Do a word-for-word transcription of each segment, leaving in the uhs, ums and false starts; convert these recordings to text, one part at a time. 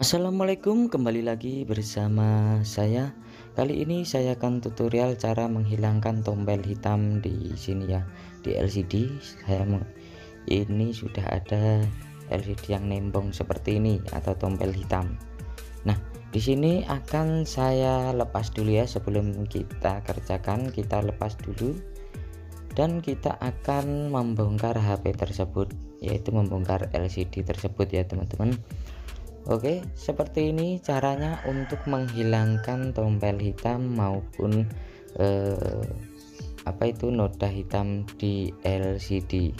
Assalamualaikum, kembali lagi bersama saya. Kali ini saya akan tutorial cara menghilangkan tombol hitam di sini ya, di L C D. Saya ini sudah ada L C D yang nembong seperti ini atau tombol hitam. Nah, di sini akan saya lepas dulu ya, sebelum kita kerjakan kita lepas dulu. Dan kita akan membongkar H P tersebut, yaitu membongkar L C D tersebut ya teman-teman. Oke, seperti ini caranya untuk menghilangkan tombol hitam maupun eh, apa itu noda hitam di L C D.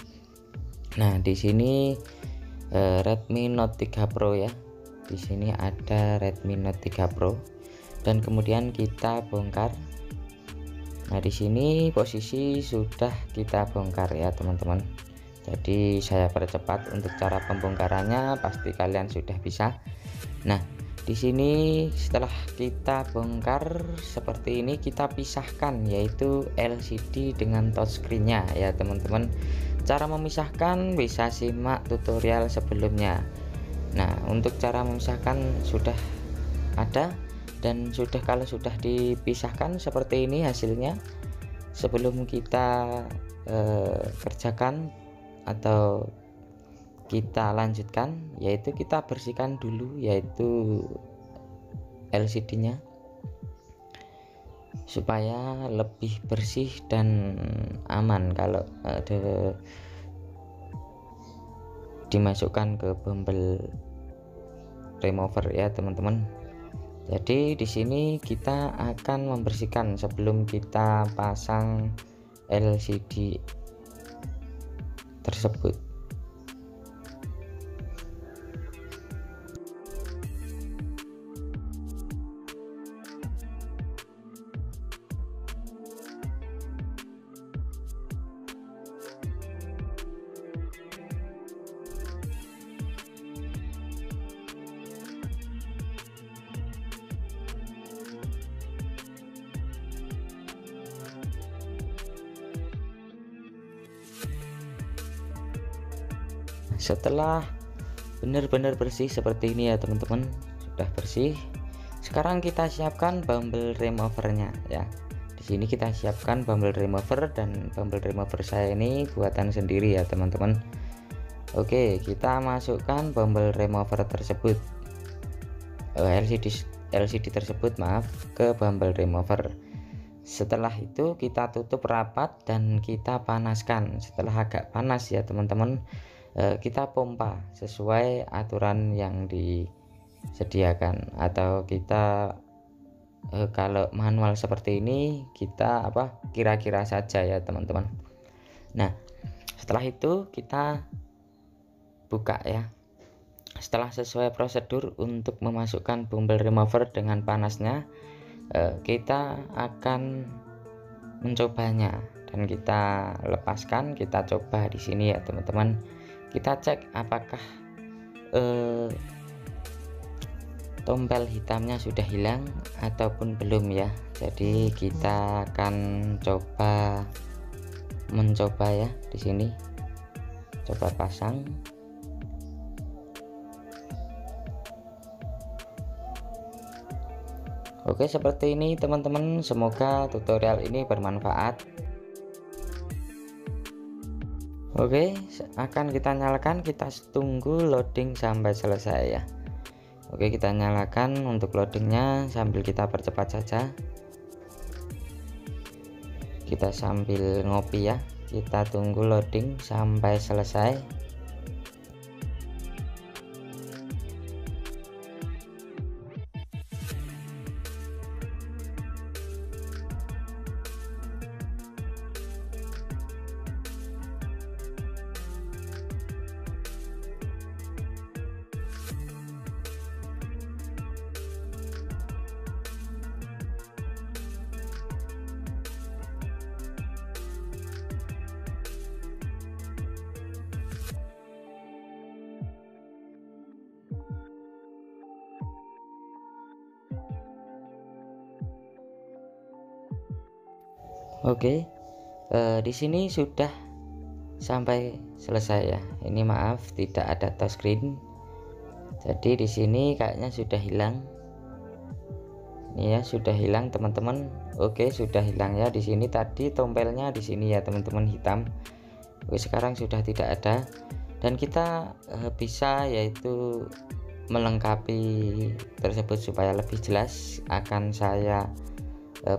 Nah, di sini eh, Redmi Note tiga Pro ya. Di sini ada Redmi Note tiga Pro dan kemudian kita bongkar. Nah, di sini posisi sudah kita bongkar ya teman-teman. Jadi saya percepat untuk cara pembongkarannya, pasti kalian sudah bisa. Nah, di sini setelah kita bongkar seperti ini kita pisahkan, yaitu L C D dengan touchscreen-nya ya teman-teman. Cara memisahkan bisa simak tutorial sebelumnya. Nah, untuk cara memisahkan sudah ada. Dan sudah kalau sudah dipisahkan seperti ini hasilnya. Sebelum kita eh, kerjakan atau kita lanjutkan, yaitu kita bersihkan dulu yaitu L C D-nya supaya lebih bersih dan aman kalau ada dimasukkan ke bumble remover ya teman-teman. Jadi di sini kita akan membersihkan sebelum kita pasang L C D tersebut. Setelah benar-benar bersih seperti ini ya teman-teman, sudah bersih. Sekarang kita siapkan bumble removernya ya. Di sini kita siapkan bumble remover, dan bumble remover saya ini buatan sendiri ya teman-teman. Oke, kita masukkan bumble remover tersebut, L C D L C D tersebut maaf, ke bumble remover. Setelah itu kita tutup rapat dan kita panaskan. Setelah agak panas ya teman-teman, kita pompa sesuai aturan yang disediakan, atau kita kalau manual seperti ini kita apa kira-kira saja ya teman-teman. Nah, setelah itu kita buka ya. Setelah sesuai prosedur untuk memasukkan bumble remover dengan panasnya, kita akan mencobanya dan kita lepaskan. Kita coba di sini ya teman-teman. Kita cek apakah eh, tombol hitamnya sudah hilang ataupun belum ya. Jadi kita akan coba mencoba ya di sini. Coba pasang. Oke, seperti ini teman-teman. Semoga tutorial ini bermanfaat. Oke, akan kita nyalakan, kita tunggu loading sampai selesai ya. Oke, kita nyalakan untuk loadingnya sambil kita percepat saja. Kita sambil ngopi ya, kita tunggu loading sampai selesai. Oke, okay, eh, di sini sudah sampai selesai ya. Ini maaf tidak ada touchscreen, Jadi di sini kayaknya sudah hilang. Ini ya sudah hilang teman-teman. Oke, sudah hilang ya. Di sini tadi tompelnya di sini ya teman-teman, hitam. Oke, sekarang sudah tidak ada. Dan kita bisa yaitu melengkapi tersebut supaya lebih jelas, akan saya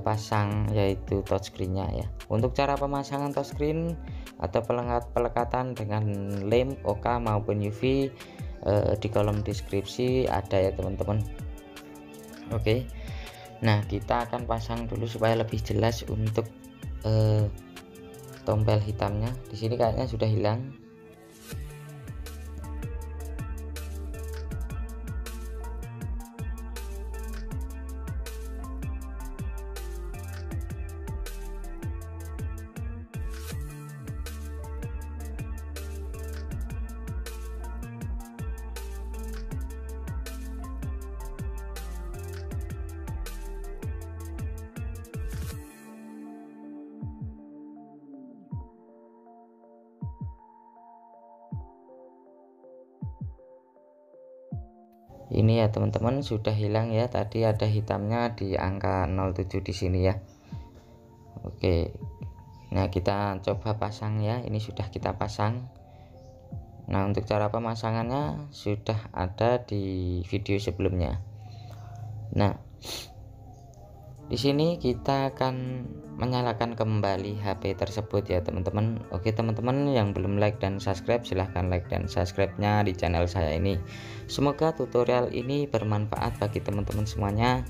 pasang yaitu touchscreen-nya ya. Untuk cara pemasangan touchscreen atau pelekatan dengan lem, oka maupun U V eh, di kolom deskripsi ada ya teman-teman. Oke, nah kita akan pasang dulu supaya lebih jelas untuk eh, tombol hitamnya. Di sini kayaknya sudah hilang. Ini ya teman-teman, sudah hilang ya. Tadi ada hitamnya di angka nol tujuh di sini ya. Oke, nah kita coba pasang ya. Ini sudah kita pasang. Nah untuk cara pemasangannya sudah ada di video sebelumnya. Nah di sini kita akan menyalakan kembali H P tersebut ya teman-teman. Oke teman-teman yang belum like dan subscribe, silahkan like dan subscribe-nya di channel saya ini. Semoga tutorial ini bermanfaat bagi teman-teman semuanya,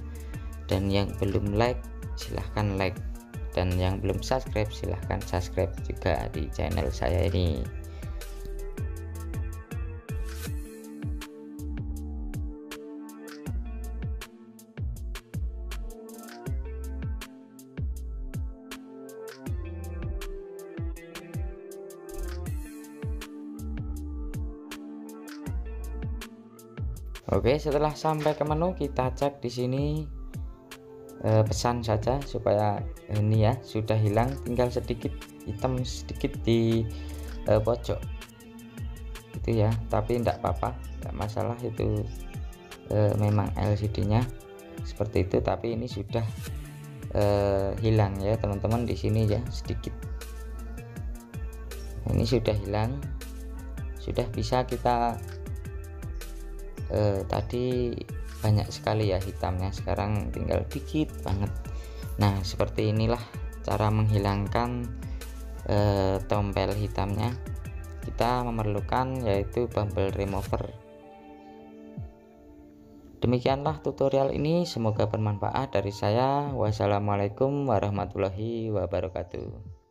dan yang belum like silahkan like, dan yang belum subscribe silahkan subscribe juga di channel saya ini. Oke, setelah sampai ke menu kita cek di sini e, pesan saja supaya ini ya sudah hilang, tinggal sedikit hitam sedikit di e, pojok itu ya, tapi tidak apa-apa, tidak masalah itu e, memang L C D-nya seperti itu, tapi ini sudah e, hilang ya teman-teman. Di sini ya sedikit ini sudah hilang, sudah bisa kita. Eh, tadi banyak sekali ya hitamnya, sekarang tinggal dikit banget. Nah seperti inilah cara menghilangkan eh, tombol hitamnya. Kita memerlukan yaitu bumble remover. Demikianlah tutorial ini, semoga bermanfaat dari saya. Wassalamualaikum warahmatullahi wabarakatuh.